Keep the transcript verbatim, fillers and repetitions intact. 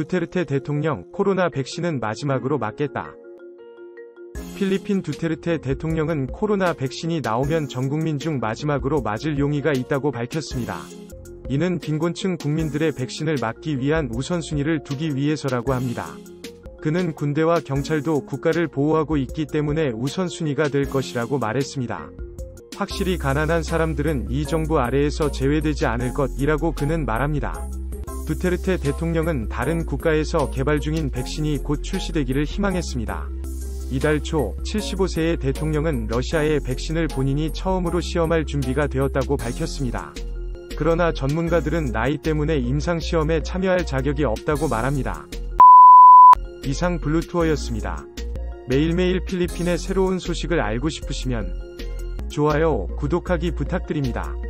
두테르테 대통령, 코로나 백신은 마지막으로 맞겠다. 필리핀 두테르테 대통령은 코로나 백신이 나오면 전 국민 중 마지막으로 맞을 용의가 있다고 밝혔습니다. 이는 빈곤층 국민들의 백신을 맞기 위한 우선순위를 두기 위해서라고 합니다. 그는 군대와 경찰도 국가를 보호하고 있기 때문에 우선순위가 될 것이라고 말했습니다. 확실히 가난한 사람들은 이 정부 아래에서 제외되지 않을 것이라고 그는 말합니다. 두테르테 대통령은 다른 국가에서 개발 중인 백신이 곧 출시되기를 희망했습니다. 이달 초 칠십오 세의 대통령은 러시아의 백신을 본인이 처음으로 시험할 준비가 되었다고 밝혔습니다. 그러나 전문가들은 나이 때문에 임상시험에 참여할 자격이 없다고 말합니다. 이상 블루투어였습니다. 매일매일 필리핀의 새로운 소식을 알고 싶으시면 좋아요, 구독하기 부탁드립니다.